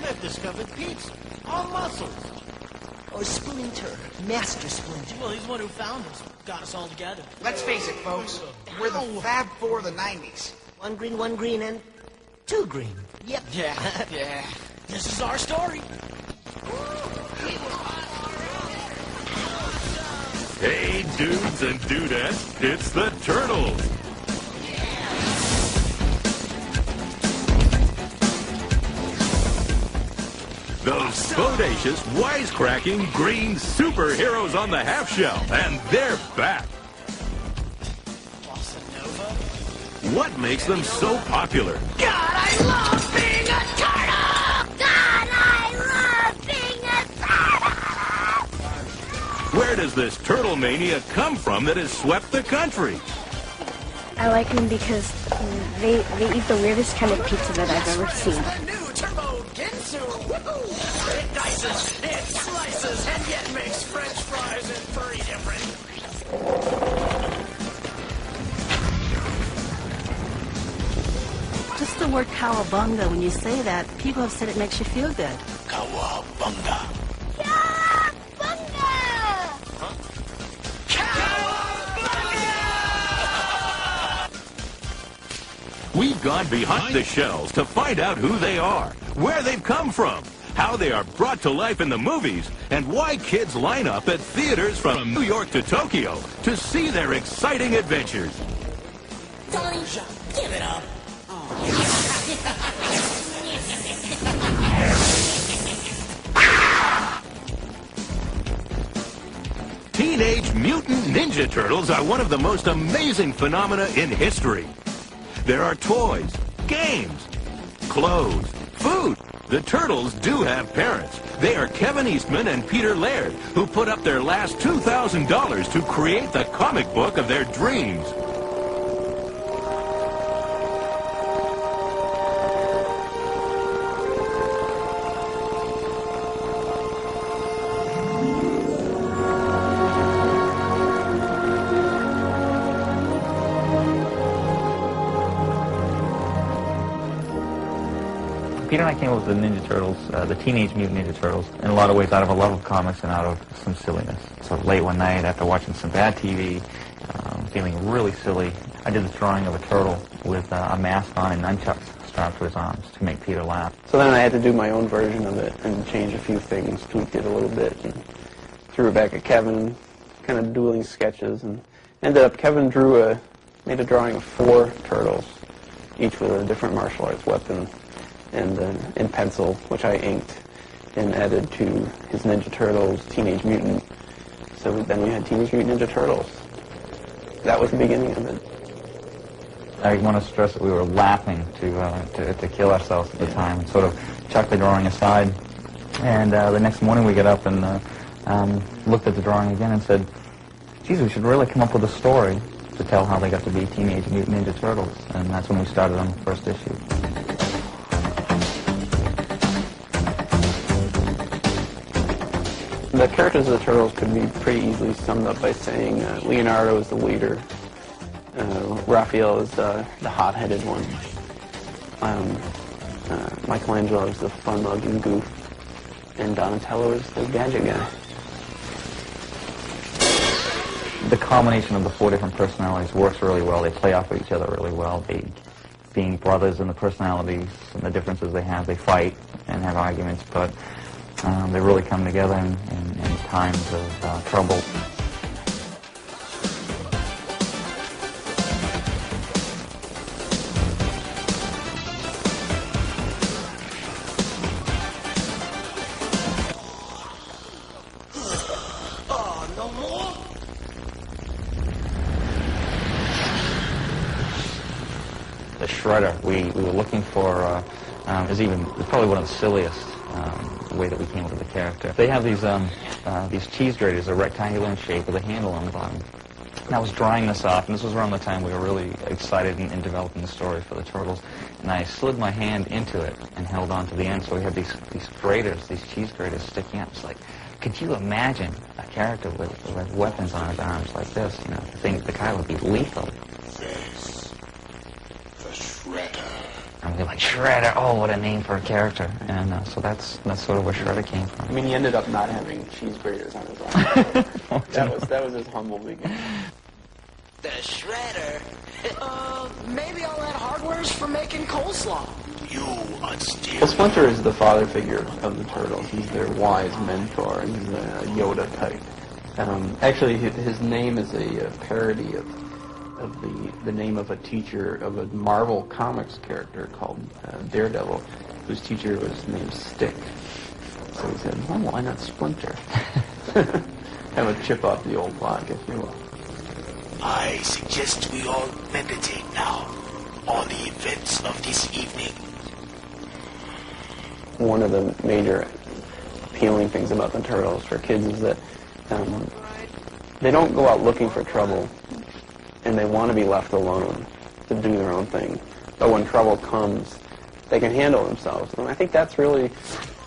might have discovered Pete's all muscles. Or Splinter, Master Splinter. Well, he's the one who found us, got us all together. Let's face it, folks. We're the Fab Four of the 90s. One green, and two green. Yep. Yeah, yeah. This is our story. Hey, dudes and dudettes, it's the Turtles. Those bodacious, wisecracking, green superheroes on the half shell, and they're back. What makes them so popular? God, I love being a turtle! God, I love being a turtle! Where does this turtle mania come from that has swept the country? I like them because they eat the weirdest kind of pizza that I've ever seen. It dices, it slices, and yet makes french fries in 3 different... Just the word cowabunga, when you say that, people have said it makes you feel good. Cowabunga. Cowabunga! Huh? Cowabunga! We've gone behind the shells to find out who they are, where they've come from, how they are brought to life in the movies, and why kids line up at theaters from New York to Tokyo to see their exciting adventures. Danger, give it up. Teenage Mutant Ninja Turtles are one of the most amazing phenomena in history. There are toys, games, clothes, food. The Turtles do have parents. They are Kevin Eastman and Peter Laird, who put up their last $2,000 to create the comic book of their dreams. Peter and I came up with the Ninja Turtles, the Teenage Mutant Ninja Turtles, in a lot of ways out of a love of comics and out of some silliness. So late one night, after watching some bad TV, feeling really silly, I did this drawing of a turtle with a mask on and nunchucks strapped to his arms to make Peter laugh. So then I had to do my own version of it and change a few things, tweaked it a little bit, and threw it back at Kevin, kind of dueling sketches, and ended up Kevin made a drawing of 4 turtles, each with a different martial arts weapon. And in pencil, which I inked and added to his Ninja Turtles, Teenage Mutant. So then we had Teenage Mutant Ninja Turtles. That was the beginning of it. I want to stress that we were laughing to kill ourselves at the time, and sort of chucked the drawing aside. And the next morning we got up and looked at the drawing again and said, geez, we should really come up with a story to tell how they got to be Teenage Mutant Ninja Turtles. And that's when we started on the first issue. The characters of the Turtles could be pretty easily summed up by saying Leonardo is the leader, Raphael is the hot-headed one, Michelangelo is the fun-loving goof, and Donatello is the gadget guy. The combination of the 4 different personalities works really well. They play off of each other really well. They, being brothers and the personalities and the differences they have, they fight and have arguments, but they really come together in times of trouble. Oh, no more? The Shredder we were looking for is probably one of the silliest. The way that we came up with the character. They have these cheese graters, are rectangular in shape with a handle on the bottom. And I was drawing this off, and this was around the time we were really excited in developing the story for the Turtles. And I slid my hand into it and held on to the end, so we had these graters, these cheese graters sticking up. It's like, could you imagine a character with weapons on his arms like this? You know, I think the guy would be lethal. Face the Shredder. to do, like Shredder. Oh, what a name for a character. And so that's sort of where Shredder came from. I mean, he ended up not having cheese graters on his arm. Oh, that was his humble beginning. The Shredder. Maybe all that hardware's for making coleslaw. You unstable. Well, Splinter is the father figure of the Turtles. He's their wise mentor, and he's a Yoda type. Actually, his name is a parody of the name of a teacher of a Marvel Comics character called Daredevil, whose teacher was named Stick. So he said, well, why not Splinter? Have a chip off the old block, if you will. I suggest we all meditate now on the events of this evening. One of the major appealing things about the Turtles for kids is that they don't go out looking for trouble, and they want to be left alone to do their own thing. But when trouble comes, they can handle themselves. And I think that's really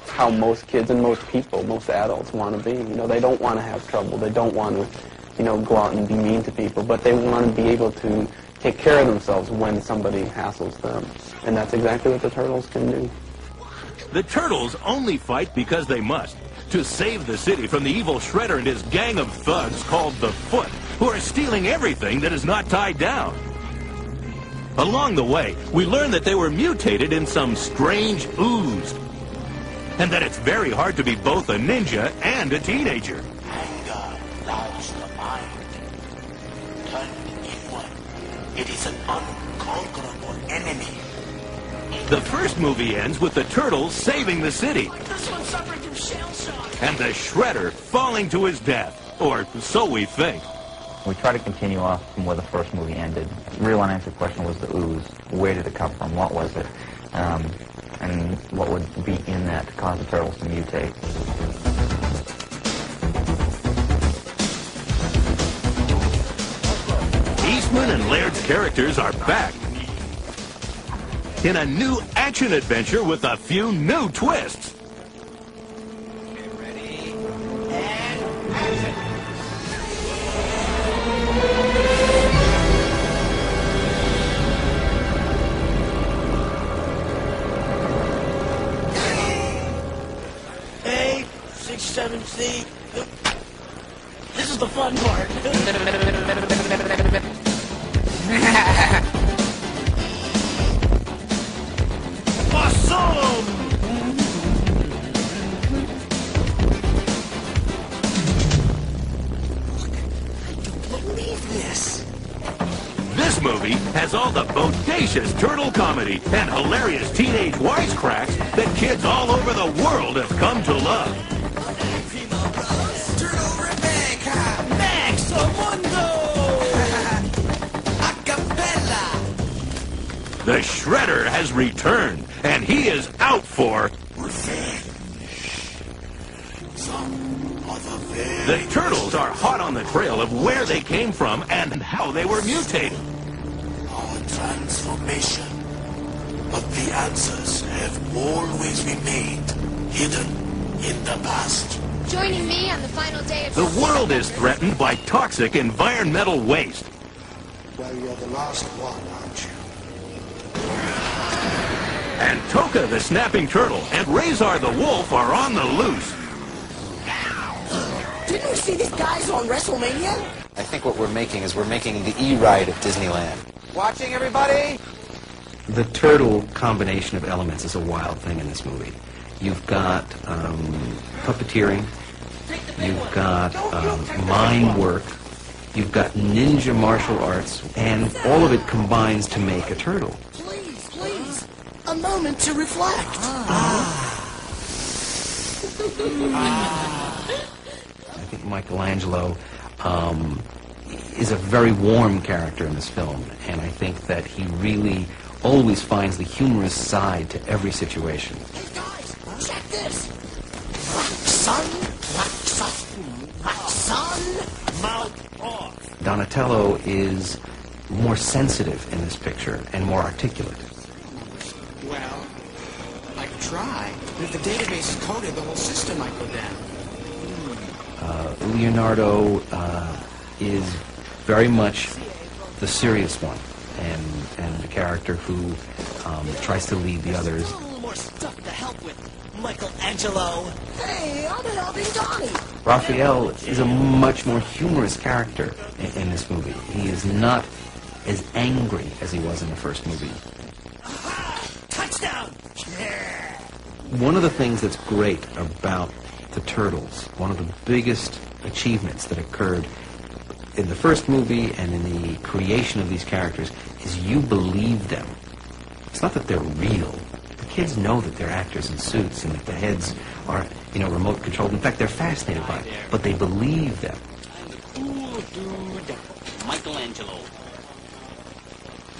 how most kids and most people, most adults want to be. You know, they don't want to have trouble. They don't want to, you know, go out and be mean to people, but they want to be able to take care of themselves when somebody hassles them. And that's exactly what the Turtles can do. The Turtles only fight because they must, to save the city from the evil Shredder and his gang of thugs called the Foot, who are stealing everything that is not tied down. Along the way, we learn that they were mutated in some strange ooze, and that it's very hard to be both a ninja and a teenager. It is an unconquerable enemy. The first movie ends with the Turtles saving the city. This one suffered through shell shock. And the Shredder falling to his death, or so we think. We try to continue off from where the first movie ended. The real unanswered question was the ooze. Where did it come from? What was it? And what would be in that to cause the Turtles to mutate? Eastman and Laird's characters are back in a new action adventure with a few new twists. Get ready, and action! Hey, 6, 7, 8. This is the fun part. Awesome! I don't believe this. This movie has all the bodacious turtle comedy and hilarious teenage wisecracks that kids all over the world have come to love. Turtle Rebecca! Max Amundo! The Shredder has returned, and he is out for revenge. Some other way. The Turtles are hot on the trail of where they came from and how they were mutated. Our transformation. But the answers have always remained hidden in the past. Joining me on the final day of the world is threatened by toxic environmental waste. Well, you're the last one, aren't you? And Toka the Snapping Turtle and Razor the Wolf are on the loose. Didn't we see these guys on WrestleMania? I think what we're making is we're making the E-Ride of Disneyland. Watching, everybody? The turtle combination of elements is a wild thing in this movie. You've got puppeteering, you've got mind work, you've got ninja martial arts, and all of it combines to make a turtle. A moment to reflect. I think Michelangelo is a very warm character in this film, and I think that he really always finds the humorous side to every situation. Hey guys, check this. Black sun, mouth off. Donatello is more sensitive in this picture and more articulate. Well, I could try, but if the database is coded, the whole system might go down. Leonardo is very much the serious one. and a character who tries to lead the others. There's a little more stuff to help with, Michelangelo. Hey, I've been helping Donnie. Raphael is a much more humorous character in this movie. He is not as angry as he was in the first movie. Aha! Touchdown! Yeah. One of the things that's great about the Turtles, one of the biggest achievements that occurred in the first movie and in the creation of these characters, is you believe them. It's not that they're real. The kids know that they're actors in suits and that the heads are, you know, remote controlled. In fact, they're fascinated by it, but they believe them. I'm the cool dude, Michelangelo.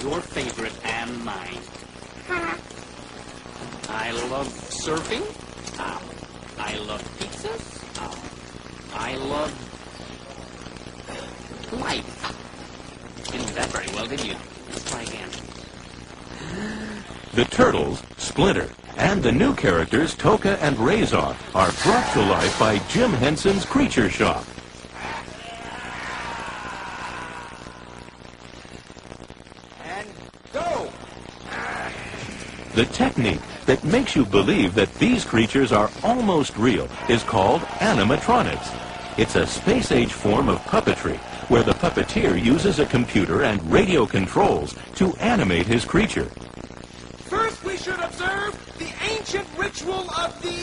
Your favorite and mine. I love surfing. I love pizzas. I love life. Didn't do that very well, did you? Let's try again. The Turtles, Splinter, and the new characters Toka and Razor are brought to life by Jim Henson's Creature Shop. And go! The technique that makes you believe that these creatures are almost real is called animatronics. It's a space-age form of puppetry where the puppeteer uses a computer and radio controls to animate his creature. First, we should observe the ancient ritual of the,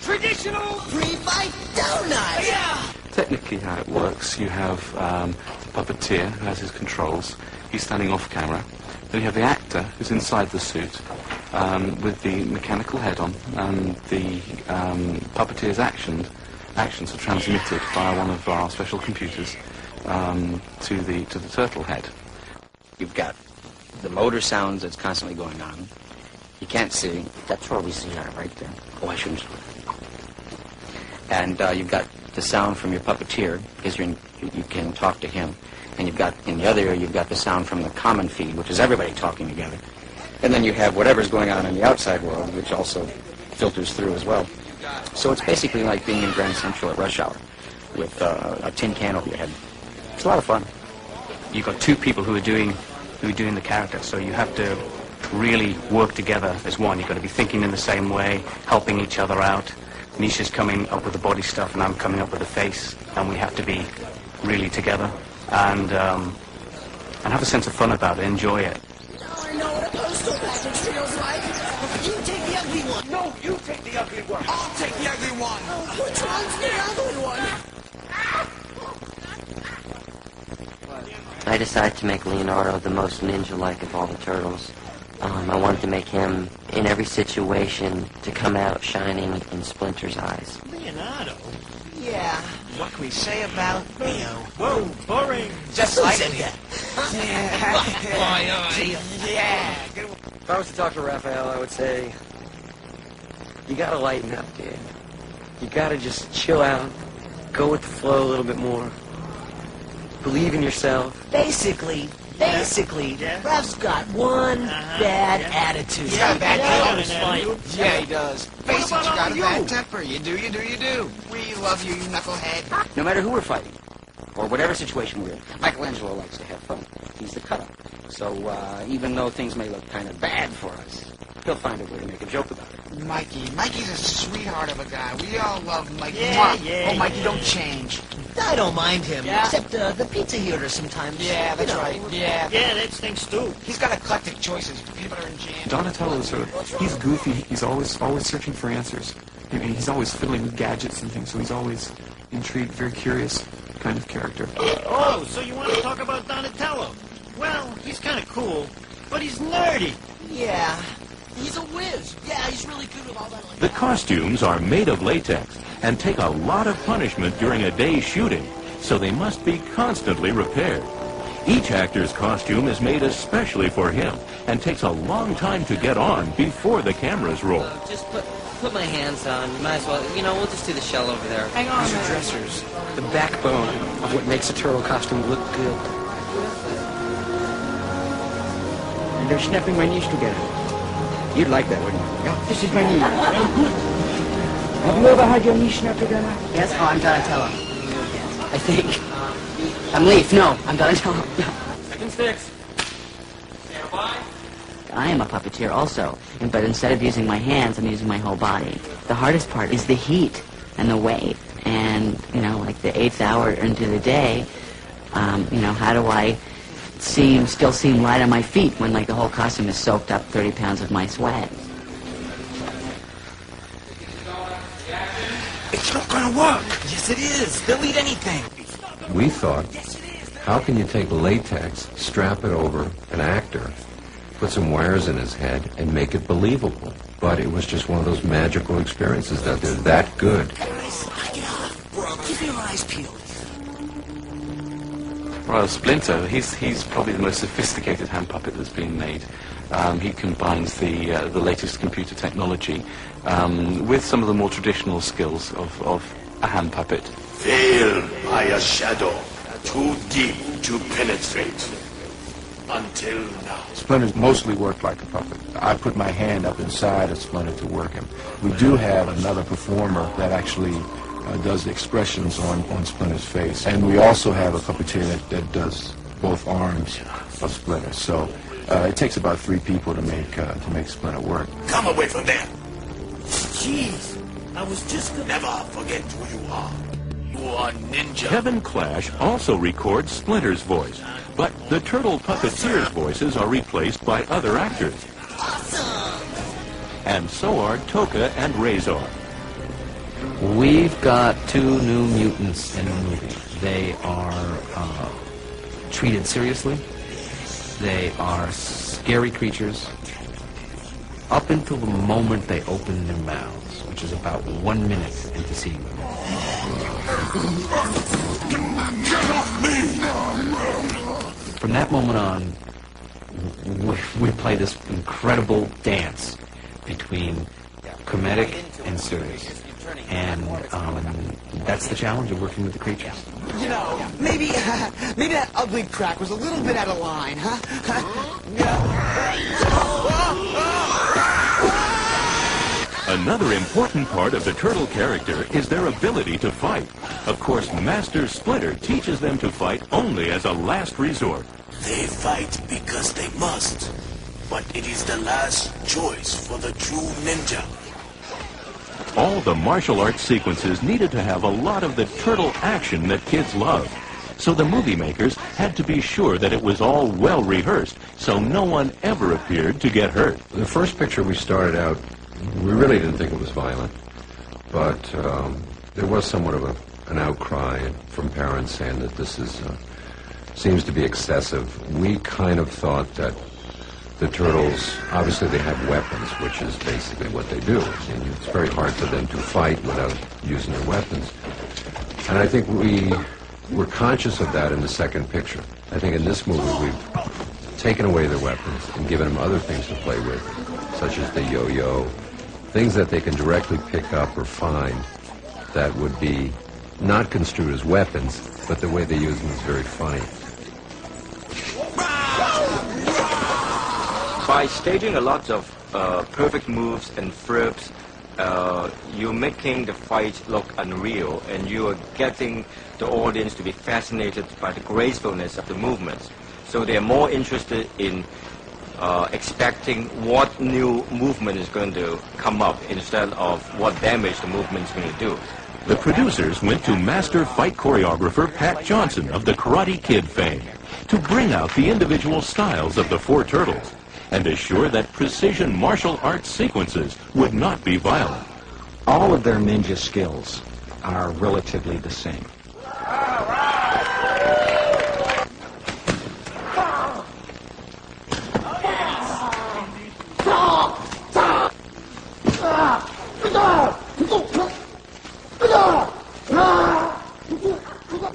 traditional pre-fight donut. Yeah! Technically how it works, you have the puppeteer who has his controls. He's standing off camera. Then you have the actor who's inside the suit with the mechanical head on, and the puppeteer's actions are transmitted via one of our special computers to the turtle head. You've got the motor sounds that's constantly going on. You can't see. That's where we see that right there. Oh, I shouldn't. And you've got the sound from your puppeteer because you can talk to him. And you've got, in the other ear, you've got the sound from the common feed, which is everybody talking together. And then you have whatever's going on in the outside world, which also filters through as well. So it's basically like being in Grand Central at rush hour with a tin can over your head. It's a lot of fun. You've got two people who are doing the character, so you have to really work together as one. You've got to be thinking in the same way, helping each other out. Nisha's coming up with the body stuff, and I'm coming up with the face, and we have to be really together. And have a sense of fun about it, enjoy it. Now I know what a postal package feels like. You take the ugly one. No, you take the ugly one. I'll take the ugly one. Oh, which one's the ugly one? I decided to make Leonardo the most ninja-like of all the Turtles. I wanted to make him, in every situation, to come out shining in Splinter's eyes. Leonardo? Yeah. What can we say about Neo? Whoa, boring! Just like it. Yeah. If I was to talk to Raphael, I would say, you gotta lighten up, dude. You gotta just chill out, go with the flow a little bit more, believe in yourself. Basically, Raph's got one bad attitude. He's got a bad attitude. Yeah, he does. Basically, he's got a bad temper. You do. We love you, knucklehead. No matter who we're fighting, or whatever situation we're in, Michelangelo likes to have fun. He's the cut-up. So, even though things may look kind of bad for us, he'll find a way to make a joke about it. Mikey's a sweetheart of a guy. We all love Mikey. Yeah, oh, Mikey, don't change. I don't mind him, except the pizza eater sometimes. Yeah, that's right. Yeah, that's things too. He's got eclectic choices, peanut butter and jam. Donatello is sort of, he's goofy. He's always searching for answers. I mean, he's always fiddling with gadgets and things, so he's always intrigued, very curious kind of character. Oh, so you want to talk about Donatello? Well, he's kind of cool, but he's nerdy. Yeah. He's a whiz. Yeah, he's really good with all that. The costumes are made of latex and take a lot of punishment during a day's shooting, so they must be constantly repaired. Each actor's costume is made especially for him and takes a long time to get on before the cameras roll. Just put my hands on. You might as well. You know, we'll just do the shell over there. Hang on. These are dressers. The backbone of what makes a turtle costume look good. And they're snapping my knees together. You'd like that, wouldn't you? Yeah. This is my knee. Have you ever had your knee snapped again? Yes? Oh, I'm Donatello. I think. I'm Leaf. No, I'm Donatello. 6. Stand by. I am a puppeteer also, but instead of using my hands, I'm using my whole body. The hardest part is the heat and the weight. And, you know, like the 8th hour into the day, you know, how do I still seem light on my feet when, like, the whole costume is soaked up 30 pounds of my sweat? It's not going to work. Yes, it is. They'll eat anything. We thought, how can you take latex, strap it over an actor, put some wires in his head, and make it believable? But it was just one of those magical experiences that they're that good. Guys, knock it off, bro. Keep your eyes peeled. Well, Splinter, he's probably the most sophisticated hand puppet that's been made. He combines the latest computer technology with some of the more traditional skills of a hand puppet. Veiled by a shadow, too deep to penetrate. Until now. Splinter's mostly worked like a puppet. I put my hand up inside of Splinter to work him. We do have another performer that actually does the expressions on Splinter's face. And we also have a puppeteer that does both arms of Splinter. So it takes about 3 people to make Splinter work. Come away from there! Jeez, I was just gonna... Never forget who you are. You are ninja. Kevin Clash also records Splinter's voice. But the turtle puppeteers' voices are replaced by other actors. Awesome! And so are Toka and Razor. We've got 2 new mutants in the movie. They are treated seriously. They are scary creatures. Up until the moment they open their mouths, which is about 1 minute into seeing them. Get off me! From that moment on, we play this incredible dance between comedic and serious. And that's the challenge of working with the creatures. You know, maybe that ugly crack was a little bit out of line, huh? Another important part of the turtle character is their ability to fight. Of course, Master Splinter teaches them to fight only as a last resort. They fight because they must, but it is the last choice for the true ninja. All the martial arts sequences needed to have a lot of the turtle action that kids love. So the movie makers had to be sure that it was all well rehearsed, so no one ever appeared to get hurt. The first picture we started out, we really didn't think it was violent, but there was somewhat of an outcry from parents saying that this is seems to be excessive. We kind of thought that the turtles, obviously they have weapons, which is basically what they do. And it's very hard for them to fight without using their weapons. And I think we were conscious of that in the second picture. I think in this movie we've taken away their weapons and given them other things to play with, such as the yo-yo, things that they can directly pick up or find that would be not construed as weapons, but the way they use them is very funny. By staging a lot of perfect moves and flips, you're making the fight look unreal, and you are getting the audience to be fascinated by the gracefulness of the movements. So they're more interested in expecting what new movement is going to come up instead of what damage the movement is going to do. The producers went to master fight choreographer Pat Johnson of the Karate Kid fame to bring out the individual styles of the 4 turtles and assure that precision martial arts sequences would not be violent. All of their ninja skills are relatively the same.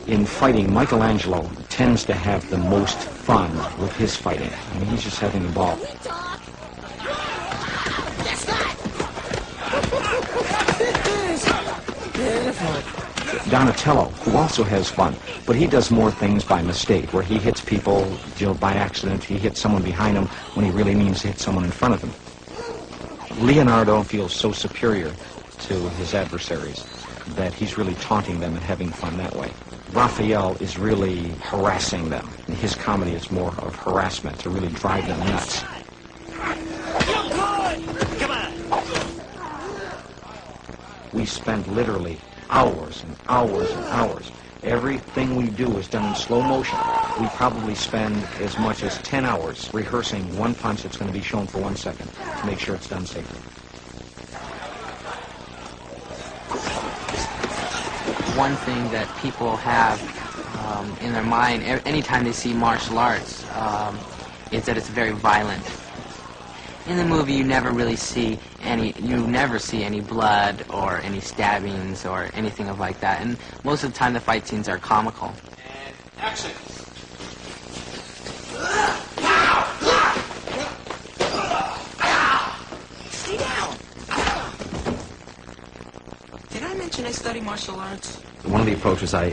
In fighting, Michelangelo tends to have the most fun with his fighting. I mean, he's just having the ball. Donatello, who also has fun, but he does more things by mistake, where he hits people, you know, by accident. He hits someone behind him when he really means to hit someone in front of him. Leonardo feels so superior to his adversaries that he's really taunting them and having fun that way. Raphael is really harassing them. In his comedy, it's more of harassment to really drive them nuts. Come on! We spend literally hours and hours and hours. Everything we do is done in slow motion. We probably spend as much as 10 hours rehearsing one punch that's going to be shown for 1 second to make sure it's done safely. One thing that people have in their mind anytime they see martial arts is that it's very violent. In the movie, you never really see any blood or any stabbings or anything of like that. And most of the time, the fight scenes are comical. And action. Stay down. Did I mention I study martial arts? One of the approaches I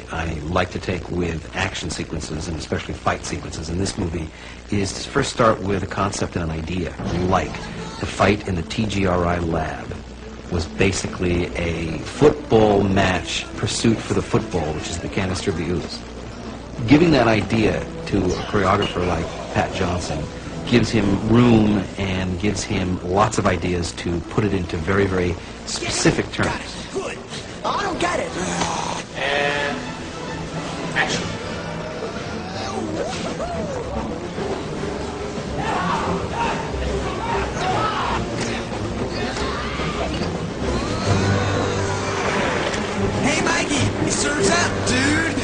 like to take with action sequences, and especially fight sequences in this movie, is to first start with a concept and an idea. Like, the fight in the TGRI lab was basically a football match, pursuit for the football, which is the canister of the ooze. Giving that idea to a choreographer like Pat Johnson gives him room and gives him lots of ideas to put it into very, very specific terms. Got it. Good. I don't get it. Hey, Mikey, he serves up, dude.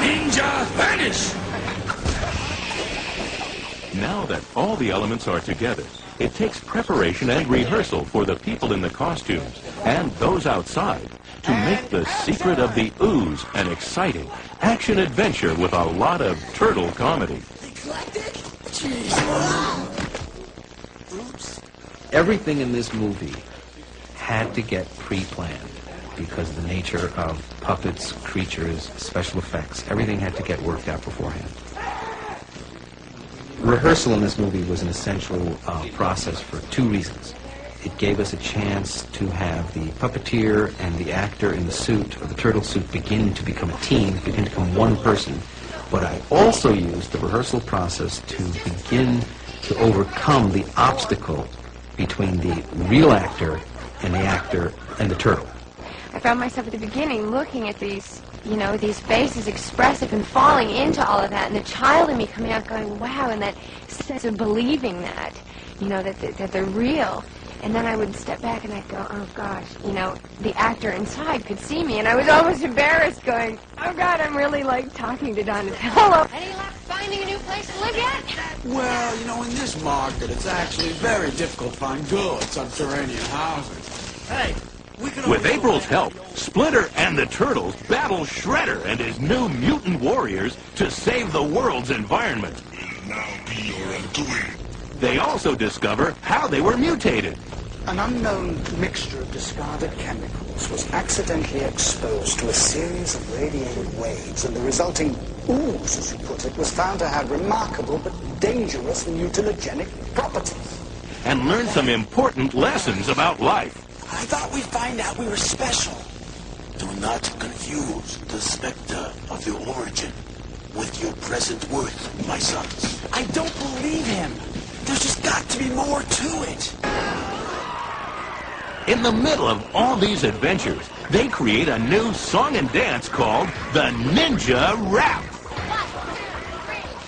Ninja vanish. Now that all the elements are together, it takes preparation and rehearsal for the people in the costumes and those outside to make the secret of the ooze an exciting action adventure with a lot of turtle comedy. Eclectic? Jeez. Oops. Everything in this movie had to get pre-planned because of the nature of puppets, creatures, special effects. Everything had to get worked out beforehand. Rehearsal in this movie was an essential process for two reasons. It gave us a chance to have the puppeteer and the actor in the suit, or the turtle suit, begin to become a team, begin to become one person. But I also used the rehearsal process to begin to overcome the obstacle between the real actor and the turtle. I found myself at the beginning looking at these, you know, these faces expressive and falling into all of that, and the child in me coming out going, wow, and that sense of believing that, you know, that they're real. And then I would step back and I'd go, oh, gosh, you know, the actor inside could see me, and I was almost embarrassed going, oh, God, I'm really, like, talking to Donatello. Any luck finding a new place to live yet? Well, you know, in this market, it's actually very difficult to find good subterranean housing. Hey, we could... With April's help, Splinter and the Turtles battle Shredder and his new mutant warriors to save the world's environment. It'll now be your undoing. They also discover how they were mutated. An unknown mixture of discarded chemicals was accidentally exposed to a series of radiated waves, and the resulting ooze, as you put it, was found to have remarkable but dangerous mutagenic properties. And learn some important lessons about life. I thought we'd find out we were special. Do not confuse the specter of your origin with your present worth, my sons. I don't believe him. There's just got to be more to it. In the middle of all these adventures, they create a new song and dance called the Ninja Rap. 1, 2,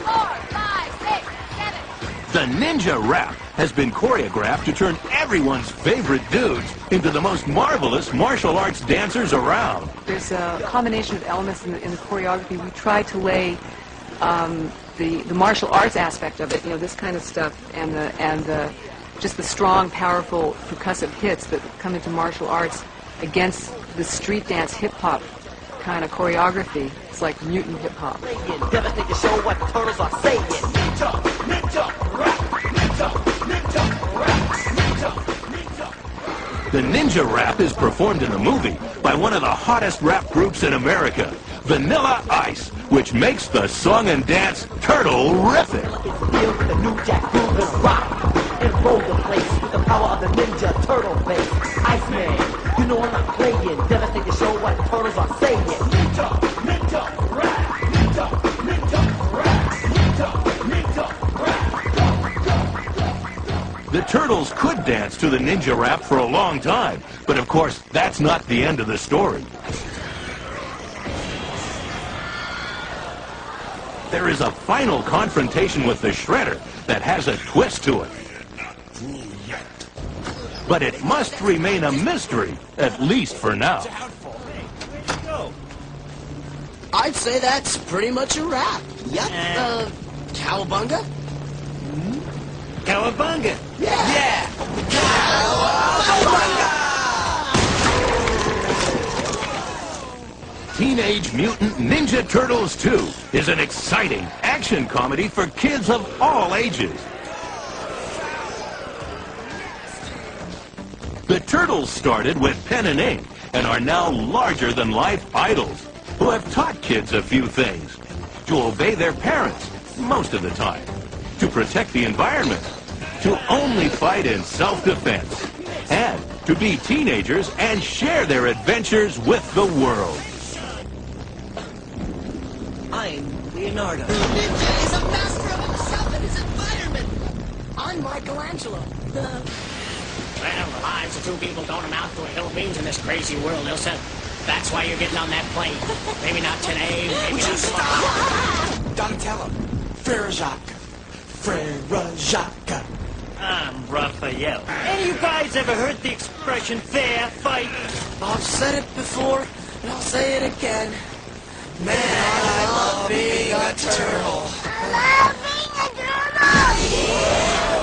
3, 4, 5, 6, 7. The Ninja Rap has been choreographed to turn everyone's favorite dudes into the most marvelous martial arts dancers around. There's a combination of elements in the choreography. We try to lay the martial arts aspect of it, you know, this kind of stuff, and just the strong, powerful, percussive hits that come into martial arts against the street dance hip-hop kind of choreography. It's like mutant hip-hop. The Ninja Rap is performed in the movie by one of the hottest rap groups in America, Vanilla Ice, which makes the song and dance turtle-rific. power of the Ninja Turtle base. Iceman, you know I'm not playing. Devastate the show what turtles are saying. Ninja, ninja, rap. Ninja, ninja, rap. Ninja, ninja, rap. The turtles could dance to the ninja rap for a long time, but of course, that's not the end of the story. There is a final confrontation with the Shredder that has a twist to it. But it must remain a mystery, at least for now. I'd say that's pretty much a wrap. Yep. Cowabunga? Cowabunga! Yeah! Yeah! Cowabunga! Teenage Mutant Ninja Turtles 2 is an exciting action comedy for kids of all ages. The Turtles started with pen and ink and are now larger-than-life idols who have taught kids a few things. To obey their parents, most of the time. To protect the environment. To only fight in self-defense. And to be teenagers and share their adventures with the world. I'm Leonardo. Ninja is a master of himself and his environment. I'm Michelangelo. Well, the lives of two people don't amount to a hill of beans in this crazy world, Ilsa. That's why you're getting on that plane. Maybe not today, maybe not tomorrow. Donatello. Frere-Jacques. I'm Raphael. Any of you guys ever heard the expression, fair fight? I've said it before, and I'll say it again. Man, I love being a turtle. I love being a turtle!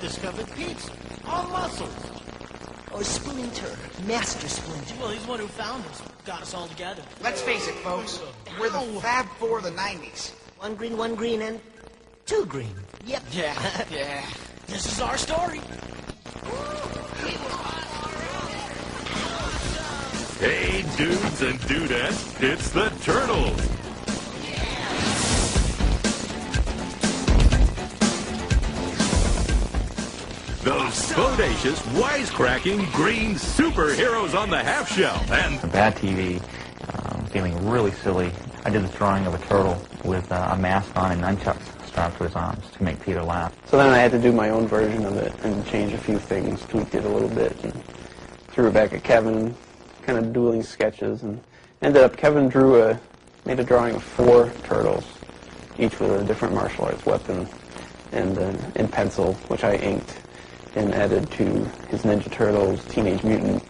Discovered pizza, all muscles. Or Splinter, Master Splinter. Well, he's the one who found us, got us all together. Let's face it, folks. We're the Fab Four of the 90s. One green, and two green. Yep. Yeah. Yeah. This is our story. Hey, dudes and dudettes, it's the Turtles. Those bodacious, wisecracking, green superheroes on the half shell, and bad TV, feeling really silly. I did this drawing of a turtle with a mask on and nunchucks strapped to his arms to make Peter laugh. So then I had to do my own version of it and change a few things, tweaked it a little bit, and threw it back at Kevin, kind of dueling sketches, and ended up Kevin made a drawing of 4 turtles, each with a different martial arts weapon and pencil, which I inked and added to his Ninja Turtles, Teenage Mutant.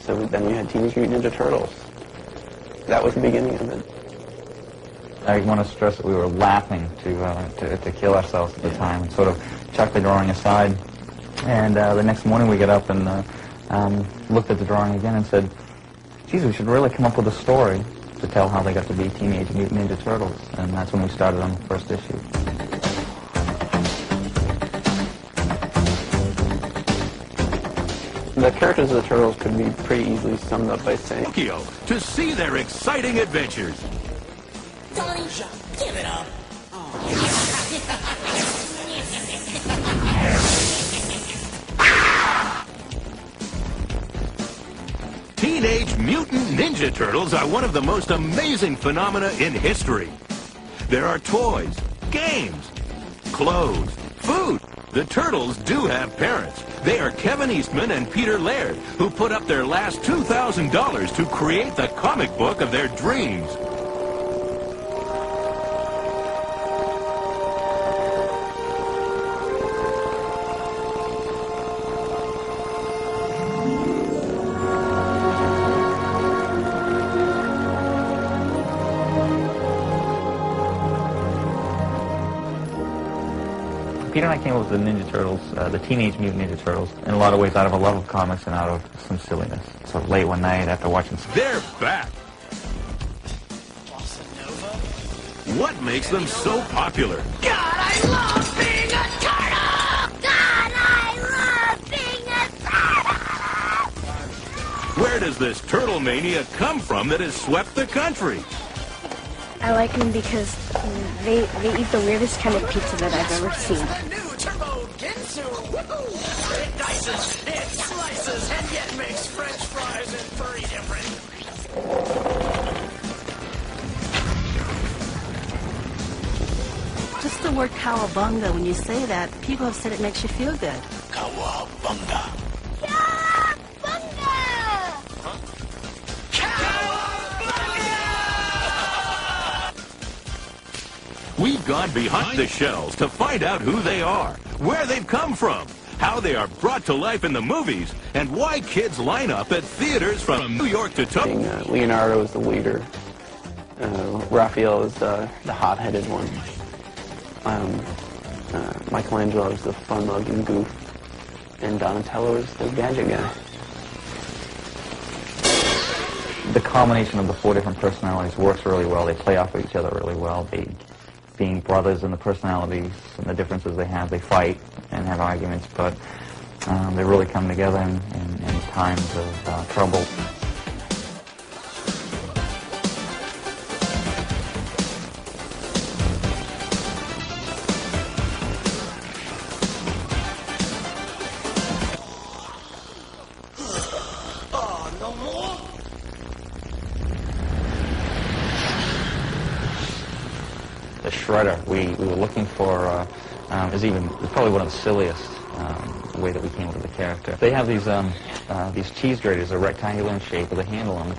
So then we had Teenage Mutant Ninja Turtles. That was the beginning of it. I want to stress that we were laughing to kill ourselves at the time, and sort of chucked the drawing aside. And the next morning we got up and looked at the drawing again and said, geez, we should really come up with a story to tell how they got to be Teenage Mutant Ninja Turtles. And that's when we started on the first issue. The characters of the Turtles could be pretty easily summed up by saying, Tokyo, to see their exciting adventures. Donnie, give it up. Oh. Teenage Mutant Ninja Turtles are one of the most amazing phenomena in history. There are toys, games, clothes, food. The Turtles do have parents. They are Kevin Eastman and Peter Laird, who put up their last $2,000 to create the comic book of their dreams. Peter and I came up with the Ninja Turtles, the Teenage Mutant Ninja Turtles, in a lot of ways out of a love of comics and out of some silliness. So late one night after watching... They're back! What makes them so popular? God, I love being a turtle! God, I love being a turtle! Where does this turtle mania come from that has swept the country? I like them because they eat the weirdest kind of pizza that I've ever seen. Just the word cowabunga, when you say that, people have said it makes you feel good. Cowabunga. We've gone behind the shells to find out who they are, where they've come from, how they are brought to life in the movies, and why kids line up at theaters from New York to Tokyo. Leonardo is the leader. Raphael is the hot-headed one. Michelangelo is the fun-loving goof. And Donatello is the gadget guy. The combination of the four different personalities works really well. They play off of each other really well. They, being brothers and the personalities and the differences they have, they fight and have arguments, but they really come together in times of trouble. The Shredder we were looking for is probably one of the silliest way that we came up with the character. They have these cheese graters, are rectangular in shape with a handle on them.